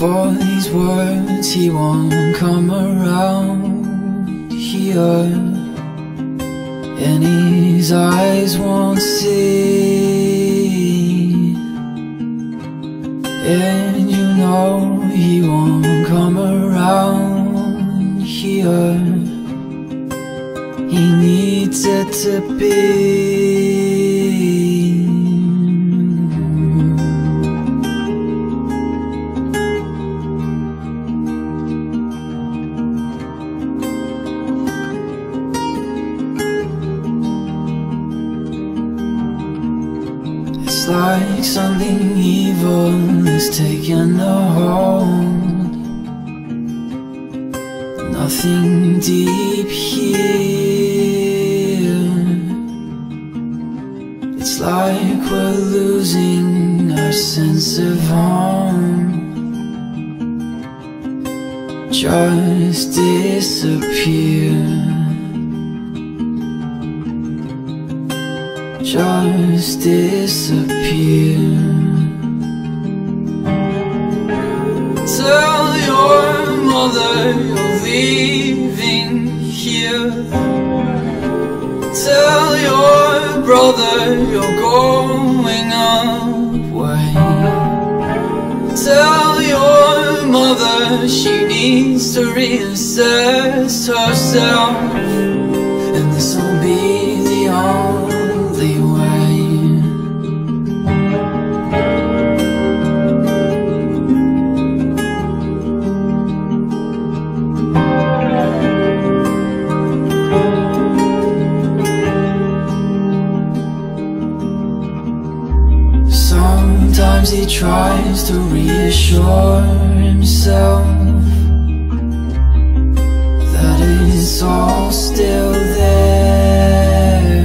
for these words, he won't come around here, and his eyes won't see, and you know he won't come around here. He needs it to be. It's like something evil is taking a hold. Nothing deep here. It's like we're losing our sense of home. Just disappear. Just disappear. Tell your mother you're leaving here. Tell your brother you're going away. Tell your mother she needs to reassess herself, and this will be the only . Sometimes he tries to reassure himself that it's all still there,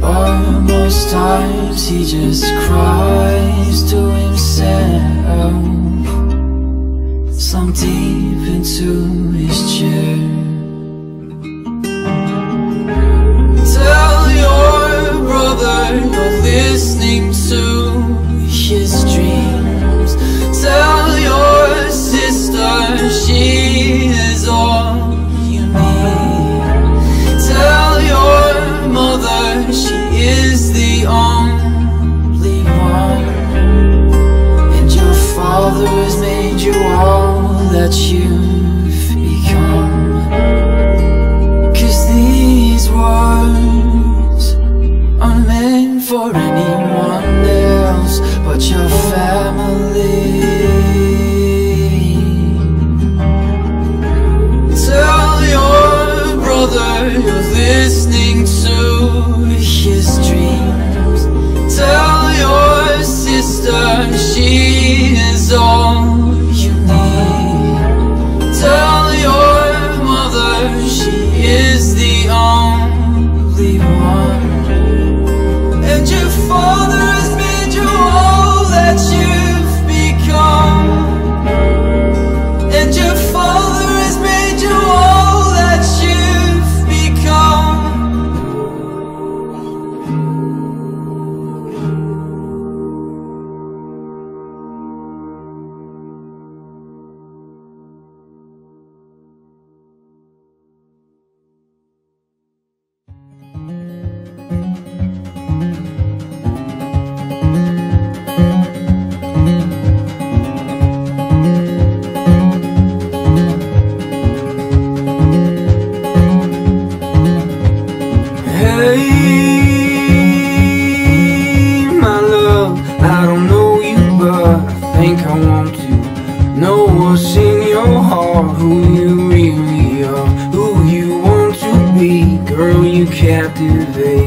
but most times he just cries to himself, slumped deep into his chair. Listening to his dreams. Tell your sister she is all you need. Tell your mother she is the only one, and your father has made you all that you've become. 'Cause these words aren't meant for anyone else but your family. Tell your brother you're listening to his dreams. Tell your sister she is all you need. Tell your mother she is the only one. Your father has made you all that you've become, and your father has made you all that you've become. Who you really are, who you want to be, girl, you captivate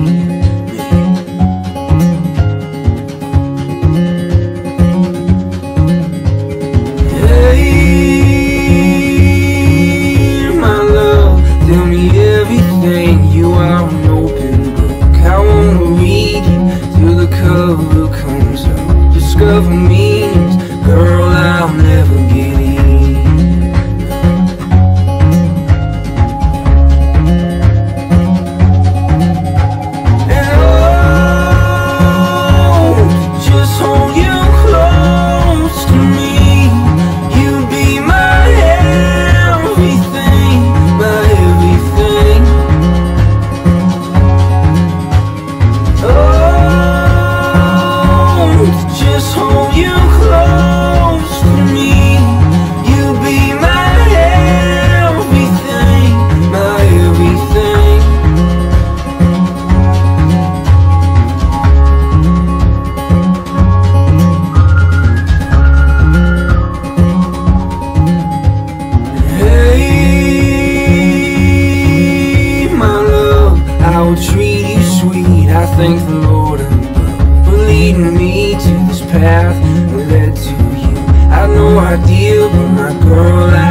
me. Hey, my love, tell me everything. You are an open book, I wanna read you till the cover comes out. Discover means, girl, I'll never get it. will treat you sweet. I thank the Lord and the blood for leading me to this path that led to you. I had no idea, but my girl,